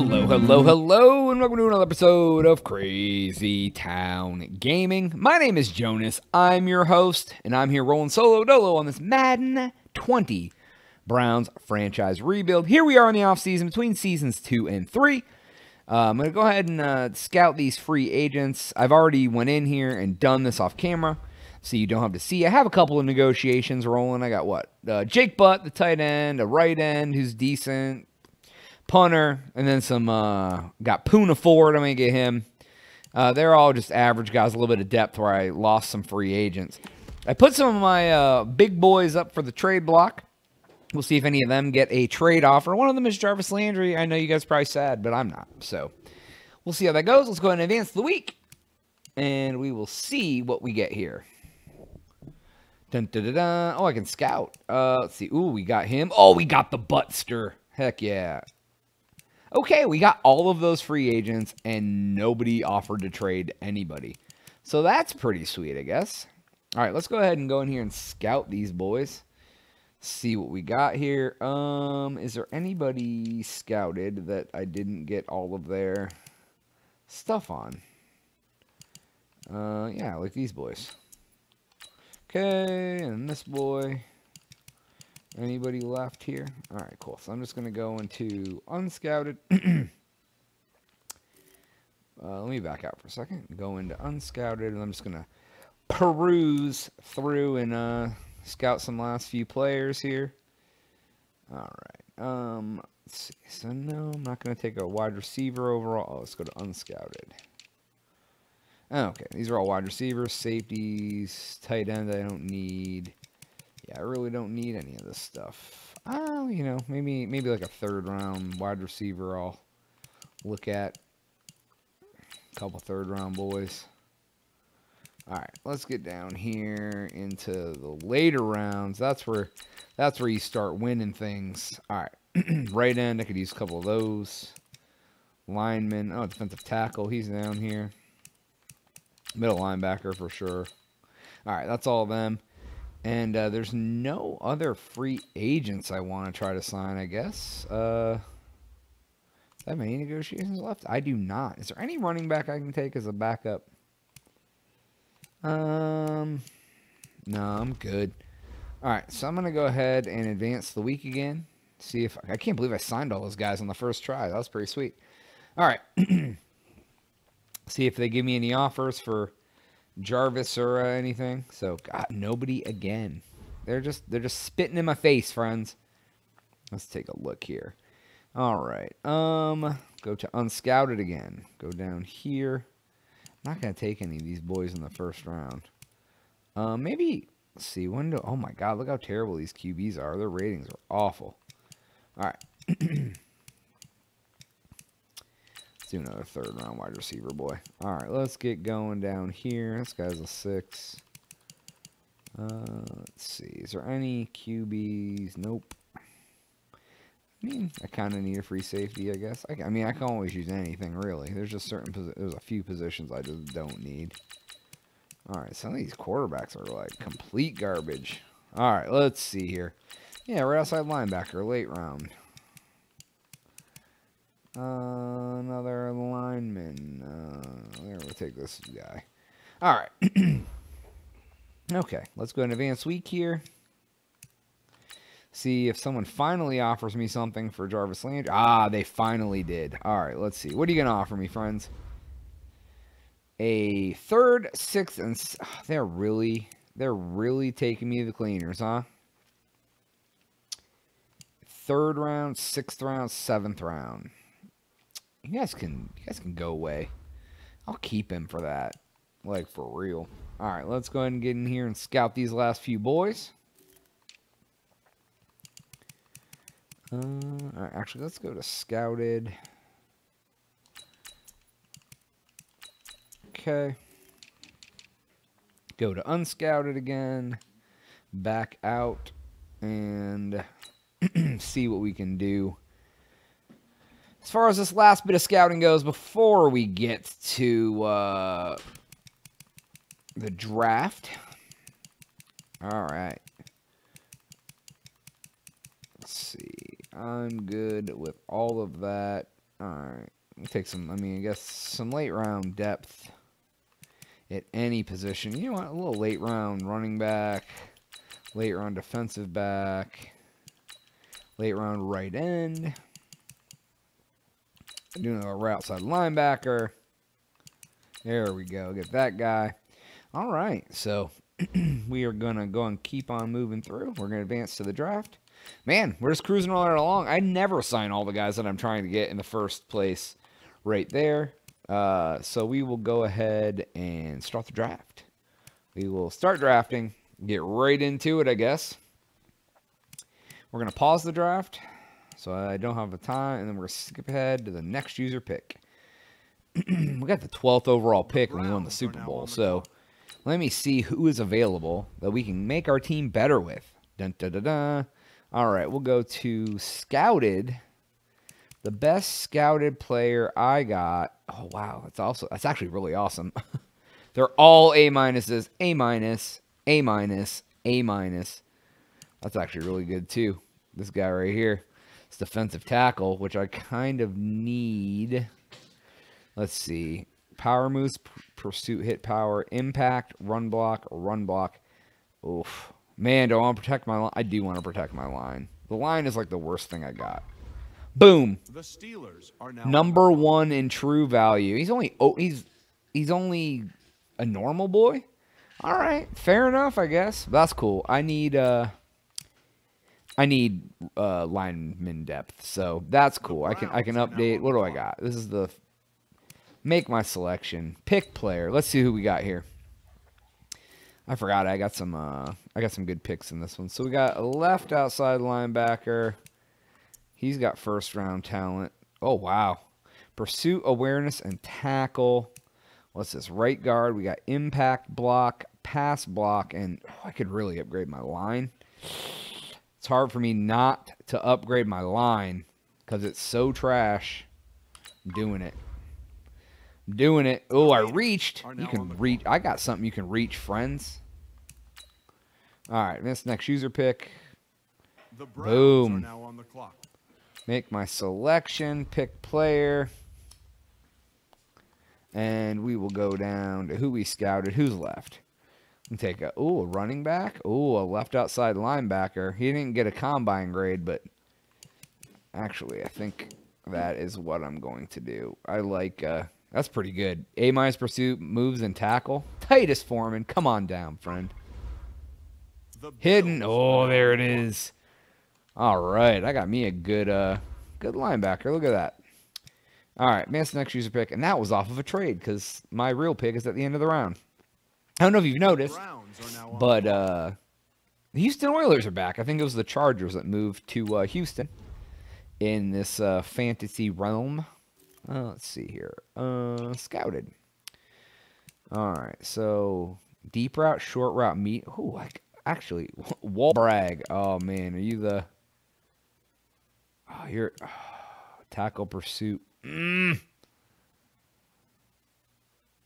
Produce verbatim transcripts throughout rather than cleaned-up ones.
Hello, hello, hello, and welcome to another episode of Crazy Town Gaming. My name is Jonas, I'm your host, and I'm here rolling solo dolo on this Madden twenty Browns franchise rebuild. Here we are in the offseason between seasons two and three. Uh, I'm going to go ahead and uh, scout these free agents. I've already went in here and done this off camera, so you don't have to see. I have a couple of negotiations rolling. I got what? Uh, Jake Butt, the tight end, a right end who's decent. Punter, and then some, uh, got Puna Ford, I'm going to get him. Uh, they're all just average guys, a little bit of depth where I lost some free agents. I put some of my uh, big boys up for the trade block. We'll see if any of them get a trade offer. One of them is Jarvis Landry. I know you guys are probably sad, but I'm not. So we'll see how that goes. Let's go ahead and advance the week, and we will see what we get here. Dun, dun, dun, dun. Oh, I can scout. Uh, let's see. Ooh, we got him. Oh, we got the Buttster. Heck yeah. Okay, we got all of those free agents, and nobody offered to trade anybody. So that's pretty sweet, I guess. All right, let's go ahead and go in here and scout these boys. See what we got here. Um, is there anybody scouted that I didn't get all of their stuff on? Uh, yeah, like these boys. Okay, and this boy. Anybody left here? All right, cool. So I'm just going to go into unscouted. uh, let me back out for a second. Go into unscouted, and I'm just going to peruse through and uh, scout some last few players here. All right. Um, let's see. So, no, I'm not going to take a wide receiver overall. Oh, let's go to unscouted. Okay, these are all wide receivers, safeties, tight end I don't need. Yeah, I really don't need any of this stuff. Oh, you know, maybe maybe like a third-round wide receiver I'll look at. A couple third-round boys. All right, let's get down here into the later rounds. That's where that's where you start winning things. All right, right end, I could use a couple of those. Lineman, oh, defensive tackle, he's down here. Middle linebacker for sure. All right, that's all of them. And uh, there's no other free agents I want to try to sign, I guess. Uh, is that many negotiations left? I do not. Is there any running back I can take as a backup? Um, no, I'm good. All right, so I'm going to go ahead and advance the week again. See if I, I can't believe I signed all those guys on the first try. That was pretty sweet. All right. See if they give me any offers for Jarvis or uh, anything. So God, nobody again. They're just they're just spitting in my face, friends. Let's take a look here. All right. Um, go to unscouted again. Go down here. I'm not gonna take any of these boys in the first round. Um, uh, maybe let's see window. Oh my God, look how terrible these Q Bs are. Their ratings are awful. All right. Let's do another third-round wide receiver, boy. All right, let's get going down here. This guy's a six. Uh, let's see. Is there any Q Bs? Nope. I mean, I kind of need a free safety, I guess. I, I mean, I can always use anything, really. There's just certain there's a few positions I just don't need. All right, some of these quarterbacks are, like, complete garbage. All right, let's see here. Yeah, right outside linebacker, late round. Uh, another lineman. Uh, there, we'll take this guy. All right. Okay, let's go in advance week here. See if someone finally offers me something for Jarvis Landry. Ah, they finally did. All right, let's see. What are you going to offer me, friends? A third, sixth, and oh, they're really, they're really taking me to the cleaners, huh? Third round, sixth round, seventh round. You guys can you guys can go away. I'll keep him for that. Like, for real. All right, let's go ahead and get in here and scout these last few boys. Uh, all right, actually, let's go to scouted. Okay. Go to unscouted again. Back out. And see what we can do. As far as this last bit of scouting goes, before we get to uh, the draft. All right. Let's see. I'm good with all of that. All right. Take some, I mean, I guess some late round depth at any position. You know what? A little late round running back, late round defensive back, late round right end. Doing a right outside linebacker. There we go. Get that guy. All right. So we are going to go and keep on moving through. We're going to advance to the draft. Man, we're just cruising all right along. I never sign all the guys that I'm trying to get in the first place right there. Uh, so we will go ahead and start the draft. We will start drafting. Get right into it, I guess. We're going to pause the draft, so I don't have the time, and then we're going to skip ahead to the next user pick. We got the twelfth overall pick when we won the Super Bowl, so let me see who is available that we can make our team better with. Dun, dun, dun, dun. All right, we'll go to scouted. The best scouted player I got. Oh wow, that's also that's actually really awesome. They're all A minuses, A minus, A minus, A minus. That's actually really good too. This guy right here, it's defensive tackle, which I kind of need. Let's see, power moves, pursuit, hit power, impact, run block, run block. Oof. Man, do I want to protect my line? I do want to protect my line. The line is like the worst thing I got. Boom. The Steelers are now number one in true value. He's only oh, he's he's only a normal boy. All right, fair enough, I guess. That's cool. I need uh I need uh lineman depth, so that's cool. I can I can update. What do I got? This is the make my selection pick player. Let's see who we got here. I forgot I got some uh, I got some good picks in this one. So we got a left outside linebacker. He's got first round talent. Oh wow. Pursuit, awareness, and tackle. What's this? Right guard. We got impact block, pass block, and oh, I could really upgrade my line. It's hard for me not to upgrade my line because it's so trash. I'm doing it. Doing it. Oh, I reached. You can reach. I got something you can reach, friends. All right, this next user pick. The Browns Boom. Are now on the clock. Make my selection. Pick player. And we will go down to who we scouted. Who's left? And take a oh a running back. Oh, a left outside linebacker. He didn't get a combine grade, but actually, I think that is what I'm going to do. I like. Uh, That's pretty good. A minus pursuit, moves, and tackle. Titus Foreman, come on down, friend. Hidden. Oh, there it is. All right, I got me a good, uh, good linebacker. Look at that. All right, man's next user pick, and that was off of a trade because my real pick is at the end of the round. I don't know if you've noticed, but uh, the Houston Oilers are back. I think it was the Chargers that moved to uh, Houston in this uh, fantasy realm. Uh, let's see here. Uh, scouted. All right. So deep route, short route, meet. Oh, like actually, Walt Bragg. Oh man, are you the? Oh, you're oh, tackle pursuit. Mm.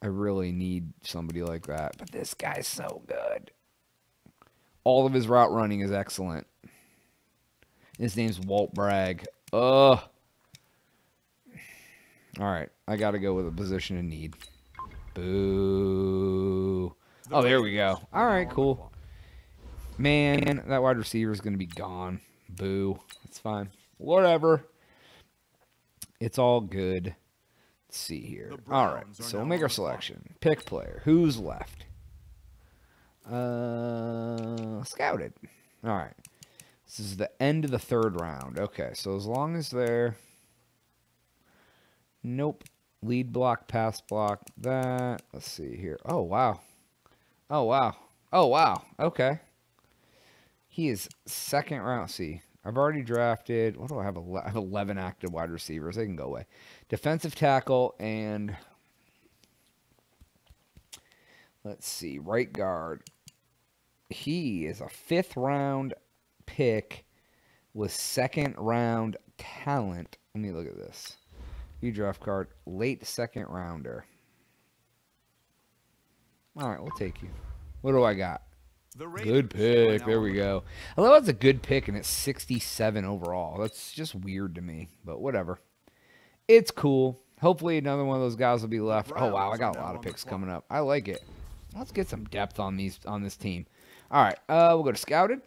I really need somebody like that, but this guy's so good. All of his route running is excellent. His name's Walt Bragg. Ugh. All right, I got to go with a position in need. Boo. Oh, there we go. All right, cool. Man, that wide receiver is going to be gone. Boo. It's fine. Whatever. It's all good. Let's see here. All right, so we'll make our selection. Pick player. Who's left? Uh, scouted. All right. This is the end of the third round. Okay, so as long as they're... Nope. Lead block, pass block, that. Let's see here. Oh, wow. Oh, wow. Oh, wow. Okay. He is second round. See, I've already drafted. What do I have? I have eleven active wide receivers. They can go away. Defensive tackle and let's see. Right guard. He is a fifth round pick with second round talent. Let me look at this. You draft card, late second rounder. All right, we'll take you. What do I got? The good pick. There we go. I love that's a good pick, and it's sixty-seven overall. That's just weird to me, but whatever. It's cool. Hopefully another one of those guys will be left. Oh, wow. I got a lot of picks coming up. I like it. Let's get some depth on these on this team. All right. Uh, we'll go to Scouted.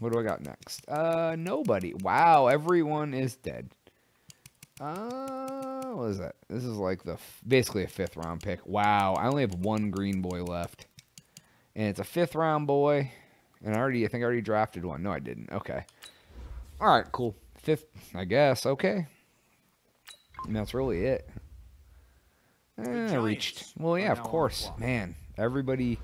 What do I got next? Uh, nobody. Wow. Everyone is dead. Uh, what is that? This is like the basically a fifth round pick. Wow. I only have one green boy left. And it's a fifth round boy. And I already, I think I already drafted one. No, I didn't. Okay. All right. Cool. Fifth, I guess. Okay. And that's really it. Eh, I reached. Well, yeah, of course, man. Everybody,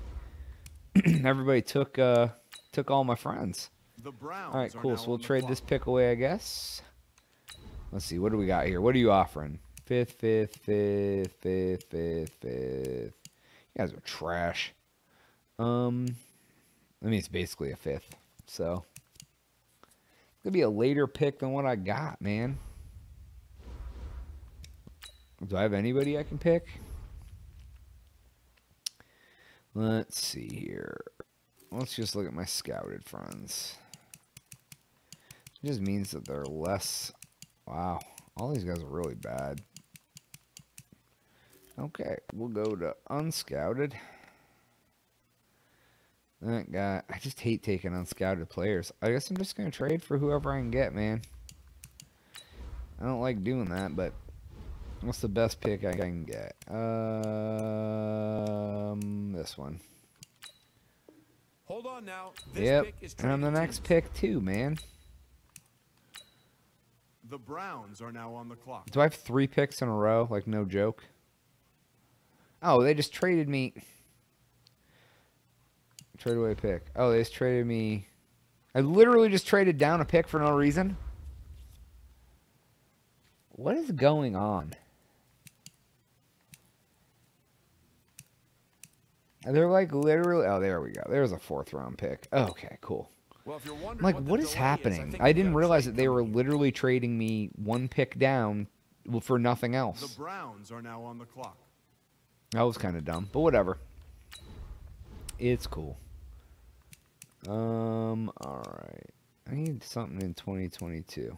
everybody took uh, took all my friends. All right, cool. So we'll trade this pick away, I guess. Let's see. What do we got here? What are you offering? Fifth, fifth, fifth, fifth, fifth, fifth. You guys are trash. Um, I mean, it's basically a fifth. So it's gonna be a later pick than what I got, man. Do I have anybody I can pick? Let's see here. Let's just look at my scouted friends. It just means that they're less... Wow. All these guys are really bad. Okay. We'll go to unscouted. That guy... I just hate taking unscouted players. I guess I'm just going to trade for whoever I can get, man. I don't like doing that, but... What's the best pick I can get? Um, this one. Hold on now. This yep, pick is and I'm the next pick too, man. The Browns are now on the clock. Do I have three picks in a row? Like no joke. Oh, they just traded me. Trade away a pick. Oh, they just traded me. I literally just traded down a pick for no reason. What is going on? They're like literally... Oh, there we go. There's a fourth round pick. Okay, cool. Well, if you're I'm like, what, what is happening? Is, I, I didn't realize that they were literally trading me one pick down for nothing else. The Browns are now on the clock. That was kind of dumb, but whatever. It's cool. Um. All right. I need something in twenty twenty-two.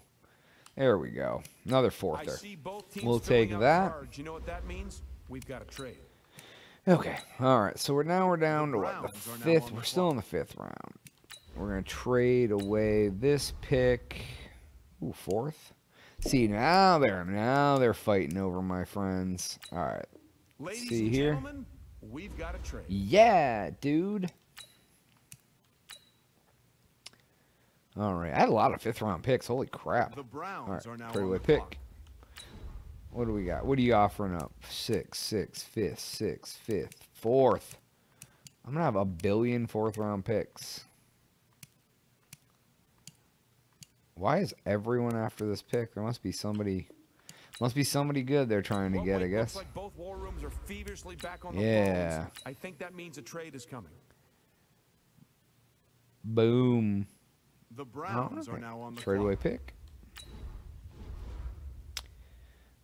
There we go. Another fourther. We'll take that. You know what that means? We've got to trade. Okay. All right. So we're now we're down to what? The fifth. We're still in the fifth round. We're going to trade away this pick. Ooh, fourth. See, now they're now they're fighting over my friends. All right. Ladies see and here. Gentlemen, we've got a trade. Yeah, dude. All right, I had a lot of fifth round picks. Holy crap! The Browns are now on the clock. What do we got? What are you offering up? Six, six, fifth, six, fifth, fourth. I'm gonna have a billion fourth round picks. Why is everyone after this pick? There must be somebody. Must be somebody good they're trying to get, I guess. Looks like both war rooms are feverishly back on the yeah. Balls. I think that means a trade is coming. Boom. The Browns oh, okay. are now on the trade away pick.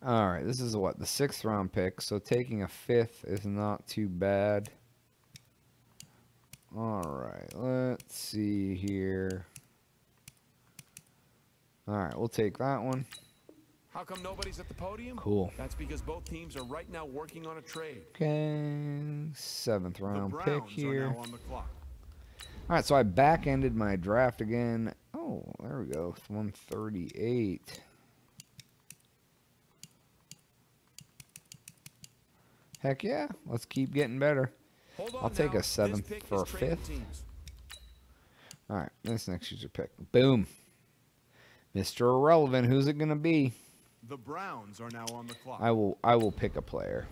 All right, this is what the sixth round pick. So taking a fifth is not too bad. All right, let's see here. All right, we'll take that one. How come nobody's at the podium? Cool. That's because both teams are right now working on a trade. Okay, seventh round the Browns pick here. Are now on the clock. All right, so I back-ended my draft again. Oh, there we go, one thirty-eight. Heck yeah, let's keep getting better. I'll take a seventh for a fifth. All right, this next user pick. Boom. Mister Irrelevant, who's it going to be? The Browns are now on the clock. I will, I will pick a player.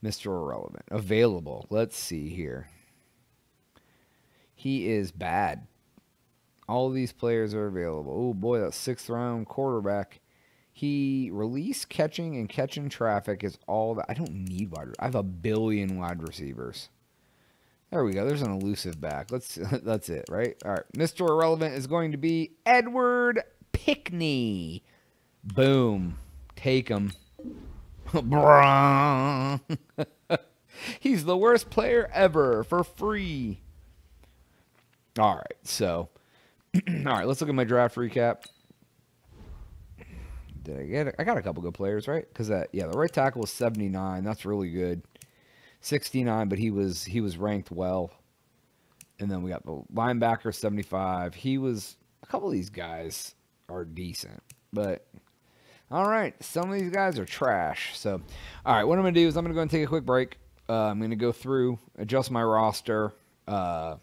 Mister Irrelevant, available. Let's see here. He is bad. All these players are available. Oh, boy, that sixth-round quarterback. He release catching and catching traffic is all that. I don't need wide receivers. I have a billion wide receivers. There we go. There's an elusive back. Let's. That's it, right? All right. Mister Irrelevant is going to be Edward Pickney. Boom. Take him. He's the worst player ever for free. All right, so, all right, let's look at my draft recap. Did I get it? I got a couple good players, right? Because that, yeah, the right tackle was seventy-nine. That's really good. sixty-nine, but he was he was ranked well. And then we got the linebacker, seventy-five. He was a couple of these guys are decent, but all right, some of these guys are trash. So, all right, what I'm gonna do is I'm gonna go and take a quick break. Uh, I'm gonna go through, adjust my roster, uh,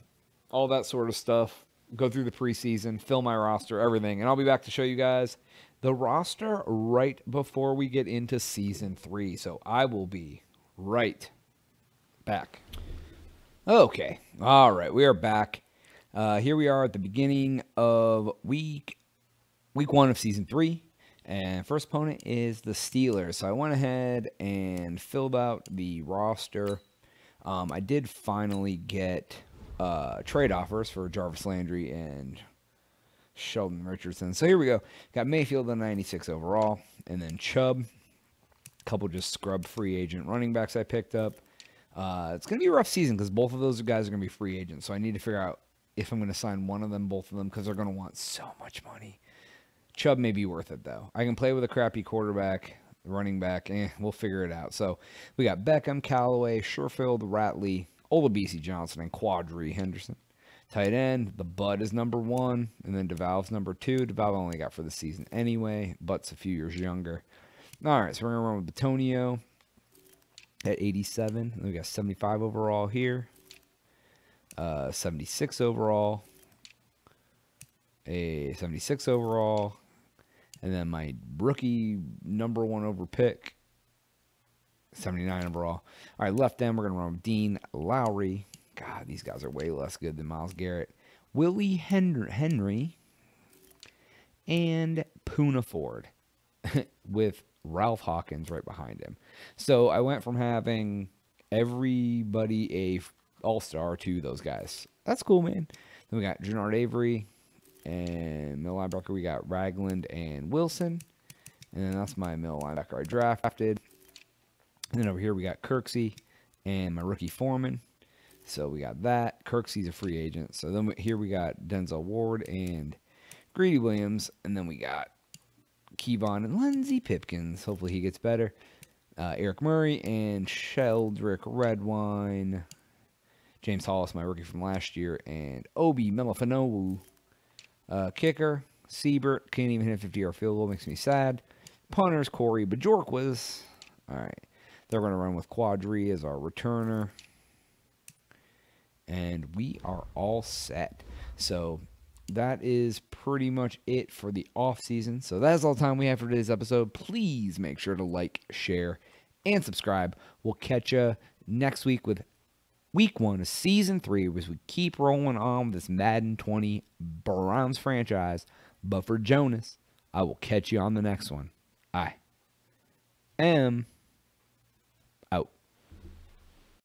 all that sort of stuff. Go through the preseason, fill my roster, everything, and I'll be back to show you guys the roster right before we get into season three. So I will be right back. Okay, all right, we are back. Uh, here we are at the beginning of week week one of season three, and first opponent is the Steelers. So I went ahead and filled out the roster. Um, I did finally get uh, trade offers for Jarvis Landry and Sheldon Richardson. So here we go. Got Mayfield at ninety-six overall, and then Chubb. A couple just scrub free agent running backs I picked up. Uh, it's going to be a rough season because both of those guys are going to be free agents. So I need to figure out if I'm going to sign one of them, both of them, because they're going to want so much money. Chubb may be worth it, though. I can play with a crappy quarterback, running back. Eh, we'll figure it out. So we got Beckham, Callaway, Surefield, Ratley, Olabisi Johnson, and Quadri Henderson. Tight end, the Butt is number one, and then DeValve's number two. DeValve only got for the season anyway. Butt's a few years younger. All right, so we're going to run with Betonio at eighty-seven. We got seventy-five overall here. Uh, seventy-six overall. A seventy-six overall. And then my rookie number one over pick. seventy-nine overall. All right, left end, we're going to run with Dean Lowry. God, these guys are way less good than Miles Garrett. Willie Henry. And Puna Ford. With Ralph Hawkins right behind him. So I went from having everybody a all-star to those guys. That's cool, man. Then we got Janard Avery, and middle linebacker we got Ragland and Wilson. And then that's my middle linebacker I drafted. And then over here we got Kirksey and my rookie Foreman. So we got that. Kirksey's a free agent. So then here we got Denzel Ward and Greedy Williams. And then we got Kevon and Lindsey Pipkins. Hopefully he gets better. Uh, Eric Murray and Sheldrick Redwine. James Hollis, my rookie from last year. And Obi Melifanowu. Uh, kicker, Siebert. Can't even hit a fifty-yard field goal. Makes me sad. Punters, Corey Bajorquez. All right. They're going to run with Quadri as our returner. And we are all set. So that is pretty much it for the off-season. So that is all the time we have for today's episode. Please make sure to like, share, and subscribe. We'll catch you next week with week one of season three as we keep rolling on with this Madden twenty Browns franchise. But for Jonas, I will catch you on the next one. I am...